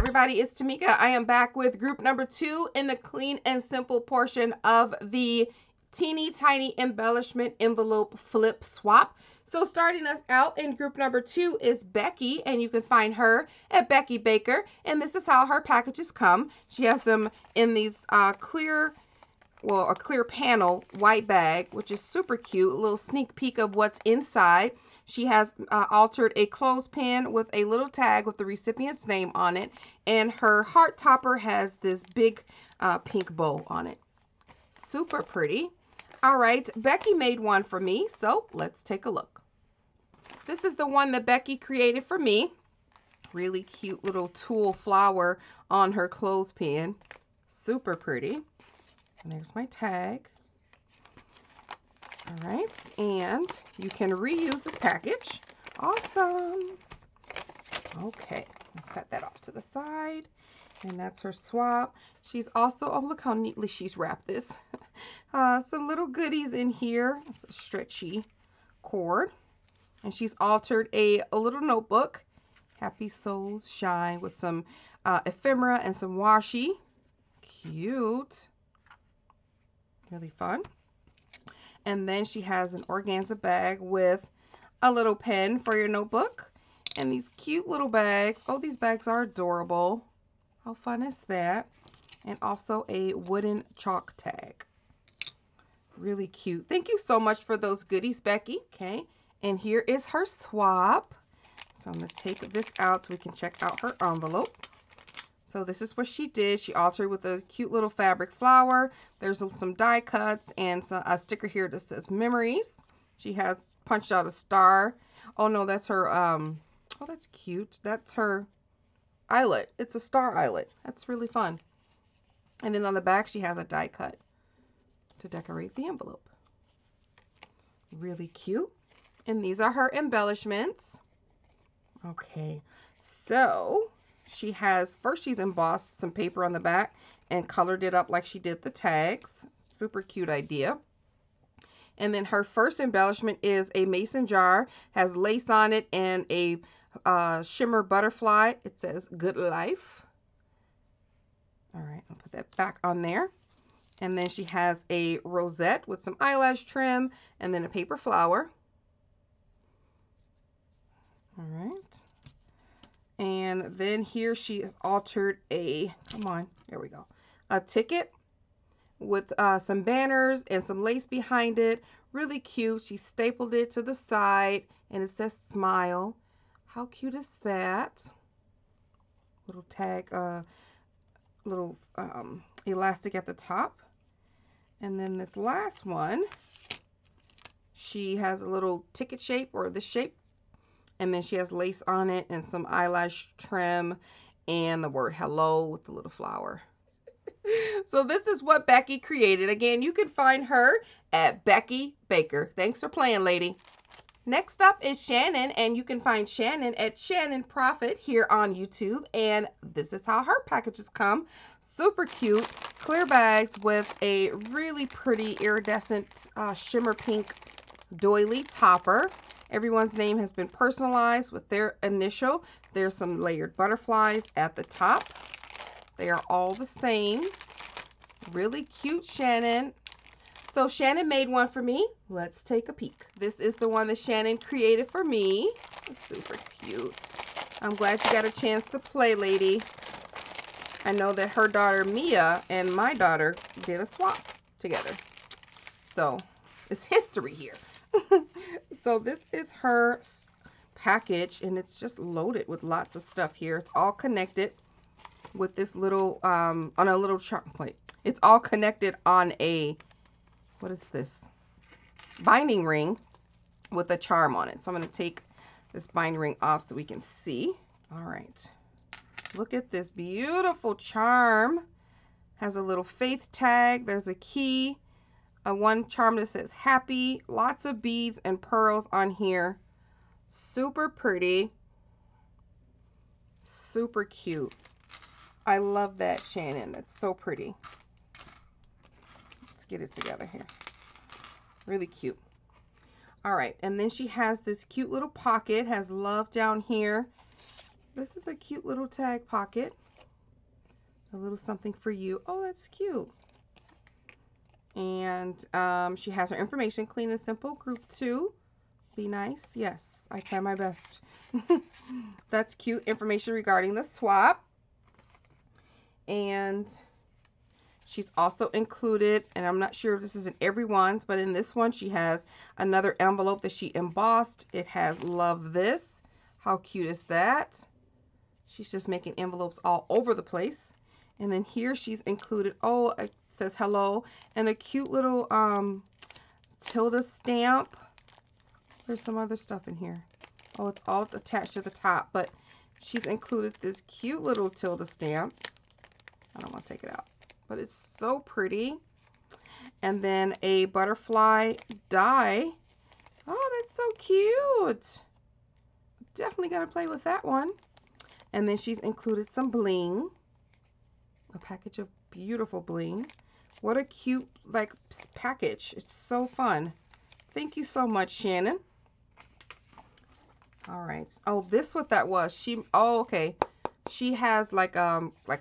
everybody, it's Tamika. I am back with group number 2 in the clean and simple portion of the teeny tiny embellishment envelope flip swap. So starting us out in group number 2 is Becky, and you can find her at Becky Baker, and this is how her packages come. She has them in these a clear panel white bag, which is super cute. A little sneak peek of what's inside. She has altered a clothespin with a little tag with the recipient's name on it, and her heart topper has this big pink bow on it. Super pretty. All right, Becky made one for me, so let's take a look. This is the one that Becky created for me. Really cute little tulle flower on her clothespin. Super pretty. And there's my tag. All right, and you can reuse this package. Awesome. Okay, I'll set that off to the side. And that's her swap. She's also, oh, look how neatly she's wrapped this. Some little goodies in here. It's a stretchy cord. And she's altered a little notebook. Happy Souls Shine, with some ephemera and some washi. Cute. Really fun. And then she has an organza bag with a little pen for your notebook, and these cute little bags. Oh, these bags are adorable. How fun is that? And also a wooden chalk tag. Really cute. Thank you so much for those goodies, Becky. Okay, and here is her swap. So I'm going to take this out so we can check out her envelope. So this is what she did. She altered with a cute little fabric flower. There's some die cuts and a sticker here that says memories. She has punched out a star. Oh no, that's her, oh, that's cute. That's her eyelet. It's a star eyelet. That's really fun. And then on the back, she has a die cut to decorate the envelope. Really cute. And these are her embellishments. Okay, so she has, first she's embossed some paper on the back and colored it up like she did the tags. Super cute idea. And then her first embellishment is a mason jar, has lace on it and a shimmer butterfly. It says good life. All right, I'll put that back on there. And then she has a rosette with some eyelash trim and then a paper flower. All right. And then here she has altered a, come on, there we go, a ticket with some banners and some lace behind it. Really cute. She stapled it to the side, and it says smile. How cute is that? Little tag, little elastic at the top. And then this last one, she has a little ticket shape, or this shape. And then she has lace on it and some eyelash trim and the word hello with the little flower. So this is what Becky created. Again, you can find her at Becky Baker. Thanks for playing, lady. Next up is Shannon, and you can find Shannon at Shannon Proffitt here on YouTube. And this is how her packages come. Super cute clear bags with a really pretty iridescent shimmer pink doily topper. Everyone's name has been personalized with their initial. There's some layered butterflies at the top. They are all the same. Really cute, Shannon. So Shannon made one for me. Let's take a peek. This is the one that Shannon created for me. It's super cute. I'm glad you got a chance to play, lady. I know that her daughter Mia and my daughter did a swap together. So it's history here. So this is her package, and it's just loaded with lots of stuff here. It's all connected with this little on a little chart plate. It's all connected on a, what is this, binding ring with a charm on it. So I'm going to take this binding ring off so we can see. All right, look at this beautiful charm. Has a little faith tag. There's a key. One charm that says happy, lots of beads and pearls on here. Super pretty, super cute. I love that, Shannon. That's so pretty. Let's get it together here. Really cute. All right, and then she has this cute little pocket, has love down here. This is a cute little tag pocket. a little something for you. Oh, that's cute. And she has her information, Clean and Simple, Group 2. Be nice. Yes, I try my best. That's cute. Information regarding the swap. And she's also included, and I'm not sure if this is in everyone's, but in this one she has another envelope that she embossed. It has Love This. How cute is that? She's just making envelopes all over the place. And then here she's included, oh, it says hello, and a cute little tilde stamp. There's some other stuff in here. Oh, it's all attached to the top, but she's included this cute little tilde stamp. I don't want to take it out, but it's so pretty. And then a butterfly die. Oh, that's so cute. Definitely going to play with that one. And then she's included some bling, a package of beautiful bling. What a cute, like, package. It's so fun. Thank you so much, Shannon. All right. Oh, this what that was. She, oh, okay. She has like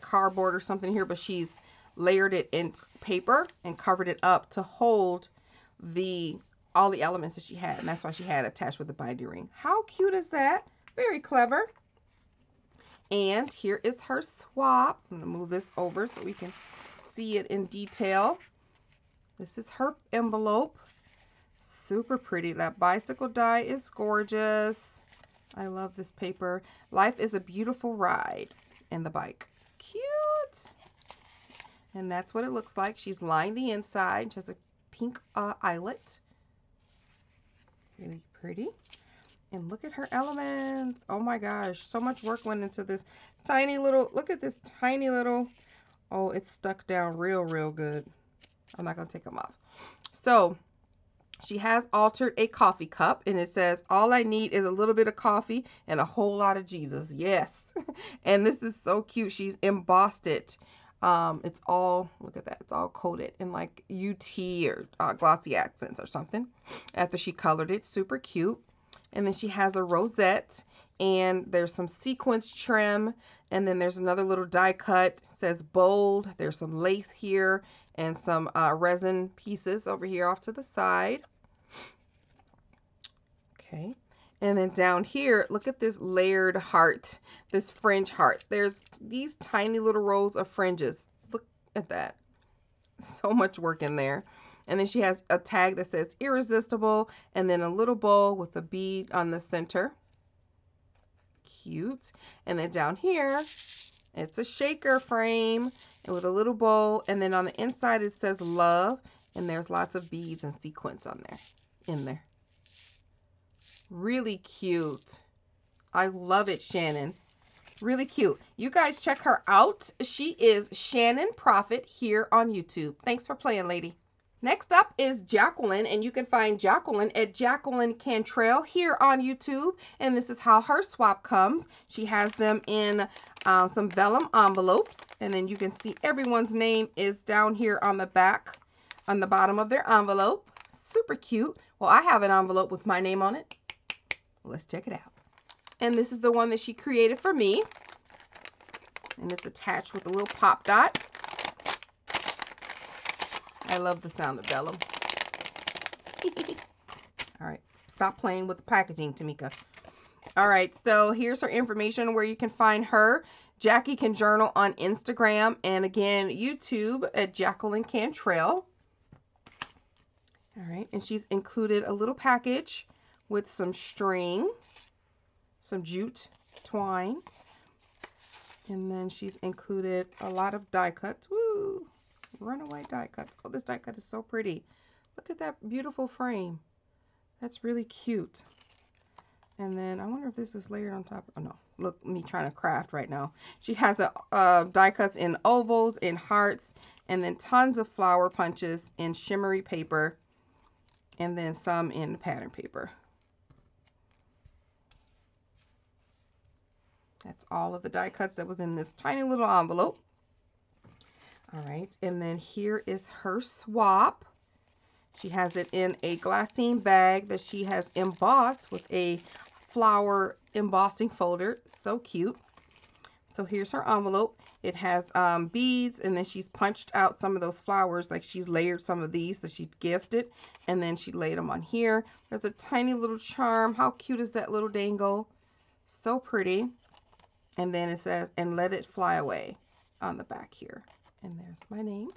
cardboard or something here, but she's layered it in paper and covered it up to hold all the elements that she had, and that's why she had attached with the binding ring. How cute is that? Very clever. And here is her swap. I'm gonna move this over so we can see it in detail. This is her envelope. Super pretty. That bicycle die is gorgeous. I love this paper. Life is a beautiful ride in the bike. Cute. And that's what it looks like. She's lined the inside. She has a pink eyelet. Really pretty. And look at her elements. Oh my gosh. So much work went into this tiny little, look at this tiny little, oh, it's stuck down real good. I'm not going to take them off. So she has altered a coffee cup, and it says, all I need is a little bit of coffee and a whole lot of Jesus. Yes. And this is so cute. She's embossed it. It's all, look at that. It's all coated in like UT or glossy accents or something after she colored it. Super cute. And then she has a rosette, and there's some sequence trim, and then there's another little die cut. It says bold. There's some lace here and some resin pieces over here off to the side. Okay. And then down here, look at this layered heart, this fringe heart. There's these tiny little rows of fringes. Look at that. So much work in there. And then she has a tag that says irresistible, and then a little bowl with a bead on the center. Cute. And then down here, it's a shaker frame and with a little bowl. And then on the inside, it says love. And there's lots of beads and sequins on there, in there. Really cute. I love it, Shannon. Really cute. You guys check her out. She is Shannon Proffitt here on YouTube. Thanks for playing, lady. Next up is Jacqueline, and you can find Jacqueline at Jacqueline Cantrell here on YouTube, and this is how her swap comes. She has them in some vellum envelopes, and then you can see everyone's name is down here on the back, on the bottom of their envelope. Super cute. Well, I have an envelope with my name on it. Let's check it out. And this is the one that she created for me, and it's attached with a little pop dot. I love the sound of vellum. All right. Stop playing with the packaging, Tamika. All right. So here's her information where you can find her. Jackie Can Journal on Instagram. And again, YouTube at Jacqueline Cantrell. All right. And she's included a little package with some string, some jute twine. And then she's included a lot of die cuts. Woo! Runaway die cuts. Oh, this die cut is so pretty. Look at that beautiful frame. That's really cute. And then I wonder if this is layered on top. Oh no, look, me trying to craft right now. She has a die cuts in ovals, in hearts, and then tons of flower punches in shimmery paper, and then some in pattern paper. That's all of the die cuts that was in this tiny little envelope. All right, and then here is her swap. She has it in a glassine bag that she has embossed with a flower embossing folder. So cute. So here's her envelope. It has beads, and then she's punched out some of those flowers, like she's layered some of these that she gifted, and then she laid them on here. There's a tiny little charm. How cute is that little dangle? So pretty. And then it says, and let it fly away on the back here. And there's my name.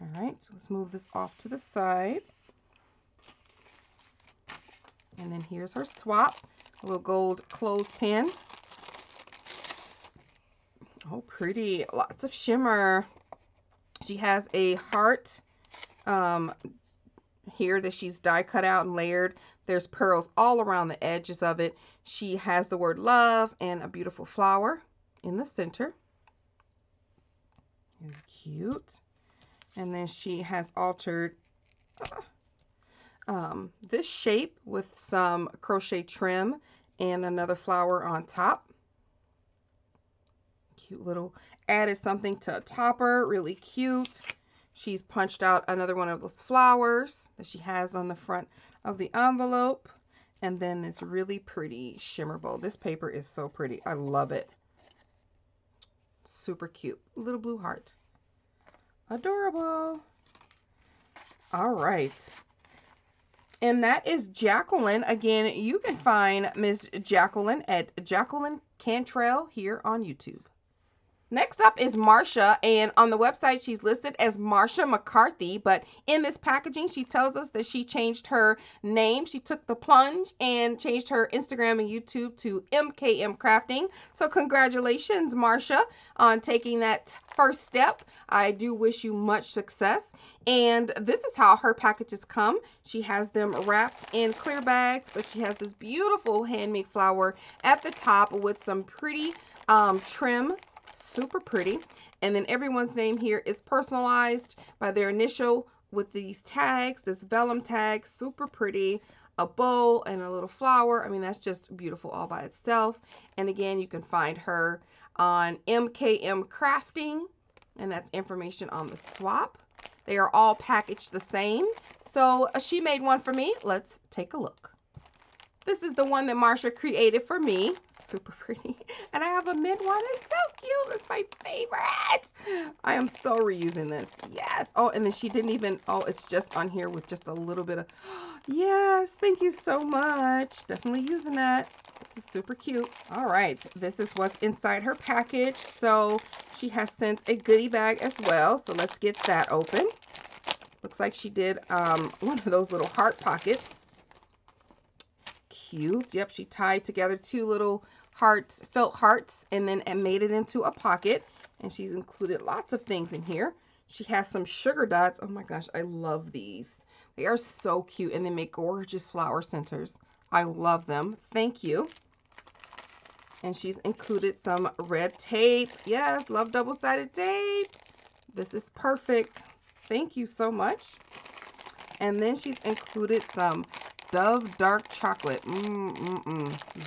All right, so let's move this off to the side. And then here's her swap, a little gold clothespin. Oh, pretty. Lots of shimmer. She has a heart here that she's die cut out and layered. There's pearls all around the edges of it. She has the word love and a beautiful flower in the center. Very cute. And then she has altered this shape with some crochet trim and another flower on top. Cute little, added something to a topper, really cute. She's punched out another one of those flowers that she has on the front of the envelope. And then this really pretty shimmer bowl. This paper is so pretty. I love it. Super cute. Little blue heart. Adorable. All right. And that is Jacqueline. Again, you can find Miss Jacqueline at Jacqueline Cantrell here on YouTube. Next up is Marsha, and on the website she's listed as Marsha McCarthy, but in this packaging she tells us that she changed her name. She took the plunge and changed her Instagram and YouTube to MKM Crafting. So congratulations, Marsha, on taking that first step. I do wish you much success. And this is how her packages come. She has them wrapped in clear bags, but she has this beautiful handmade flower at the top with some pretty trim. Super pretty. And then everyone's name here is personalized by their initial with these tags, this vellum tag, super pretty, a bow and a little flower. I mean, that's just beautiful all by itself. And again, you can find her on MKM Crafting, and that's information on the swap. They are all packaged the same. So she made one for me. Let's take a look. This is the one that Marsha created for me. Super pretty. And I have a mint one. It's so cute. It's my favorite. I am so reusing this. Yes. Oh, and then she didn't even, oh, it's just on here with just a little bit of, yes, thank you so much. Definitely using that. This is super cute. All right. This is what's inside her package. So she has sent a goodie bag as well. So let's get that open. Looks like she did one of those little heart pockets. Cute. Yep, she tied together two little hearts, felt hearts, and then made it into a pocket. And she's included lots of things in here. She has some sugar dots. Oh my gosh, I love these. They are so cute, and they make gorgeous flower centers. I love them. Thank you. And she's included some red tape. Yes, love double-sided tape. This is perfect. Thank you so much. And then she's included some Dove dark chocolate.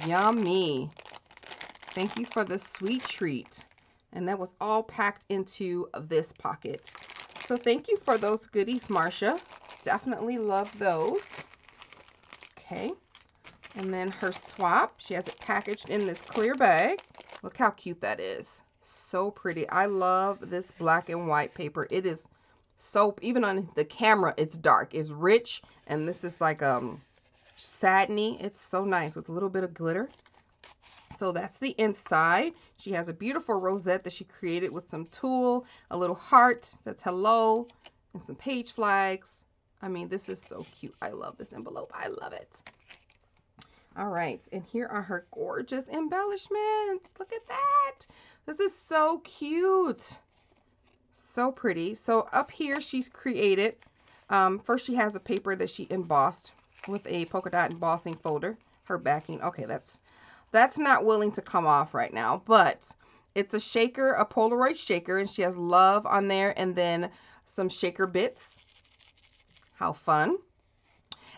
Yummy. Thank you for the sweet treat. And that was all packed into this pocket. So thank you for those goodies, Marsha. Definitely love those. Okay. And then her swap. She has it packaged in this clear bag. Look how cute that is. So pretty. I love this black and white paper. It is so, even on the camera, it's dark. It's rich. And this is like satiny. It's so nice with a little bit of glitter. So that's the inside. She has a beautiful rosette that she created with some tulle, a little heart that's hello, and some page flags. I mean, this is so cute. I love this envelope. I love it. All right, and here are her gorgeous embellishments. Look at that. This is so cute. So pretty. So up here she's created first, she has a paper that she embossed with a polka dot embossing folder. Her backing, okay, that's not willing to come off right now, but it's a shaker, a Polaroid shaker, and she has love on there and then some shaker bits. How fun.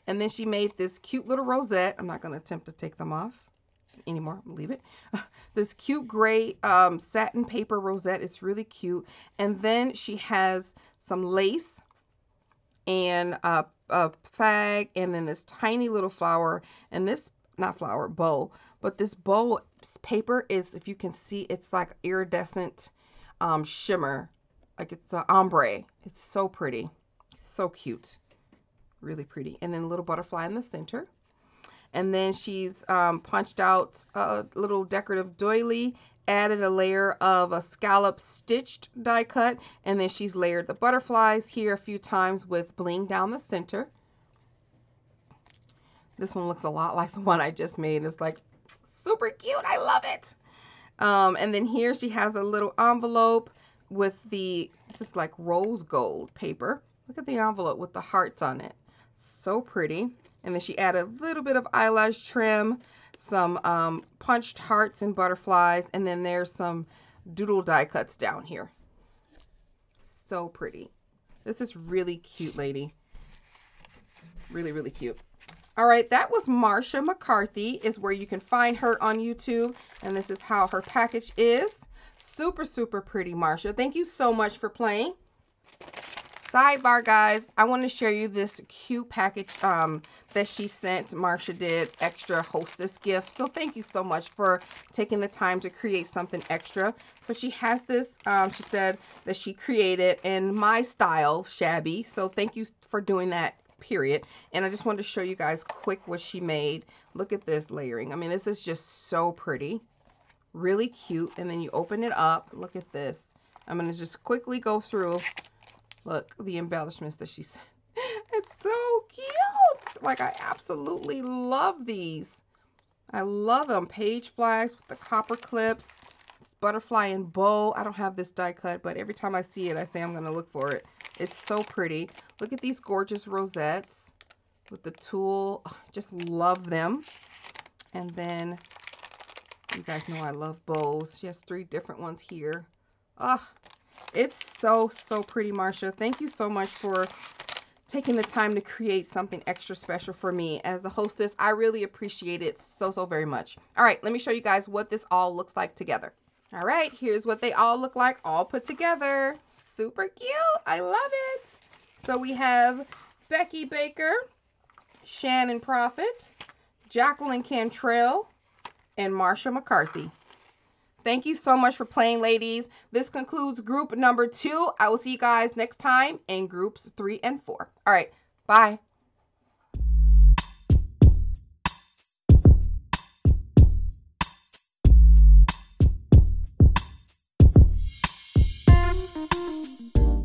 And then she made this cute little rosette. I'm not going to attempt to take them off anymore. Leave it. This cute gray satin paper rosette. It's really cute. And then she has some lace and a fag, and then this tiny little flower, and this not flower, bowl. But this bowl paper is, if you can see, it's like iridescent shimmer. Like it's an ombre. It's so pretty. So cute. Really pretty. And then a little butterfly in the center. And then she's punched out a little decorative doily, added a layer of a scallop stitched die cut, and then she's layered the butterflies here a few times with bling down the center. This one looks a lot like the one I just made. It's like super cute. I love it. And then here she has a little envelope with the, this is like rose gold paper. Look at the envelope with the hearts on it. So pretty. And then she added a little bit of eyelash trim, some punched hearts and butterflies, and then there's some doodle die cuts down here. So pretty. This is really cute, lady. Really, really cute. All right, that was Marsha McCarthy is where you can find her on YouTube, and this is how her package is. Super, super pretty, Marsha. Thank you so much for playing. Sidebar, guys, I want to show you this cute package that she sent. Marsha did extra hostess gift, so thank you so much for taking the time to create something extra. So she has this, she said that she created in my style, shabby, so thank you for doing that, period. And I just wanted to show you guys quick what she made. Look at this layering. I mean, this is just so pretty, really cute. And then you open it up. Look at this. I'm going to just quickly go through. Look, the embellishments that she sent. It's so cute. Like, I absolutely love these. I love them. Page flags with the copper clips. This butterfly and bow. I don't have this die cut, but every time I see it, I say I'm going to look for it. It's so pretty. Look at these gorgeous rosettes with the tulle. Oh, just love them. And then, you guys know I love bows. She has 3 different ones here. Ah. Oh, it's so, so pretty, Marsha. Thank you so much for taking the time to create something extra special for me as the hostess. I really appreciate it so, so very much. All right, let me show you guys what this all looks like together. All right, here's what they all look like all put together. Super cute. I love it. So we have Becky Baker, Shannon Proffitt, Jacqueline Cantrell, and Marsha McCarthy. Thank you so much for playing, ladies. This concludes group number 2. I will see you guys next time in groups 3 and 4. All right, bye.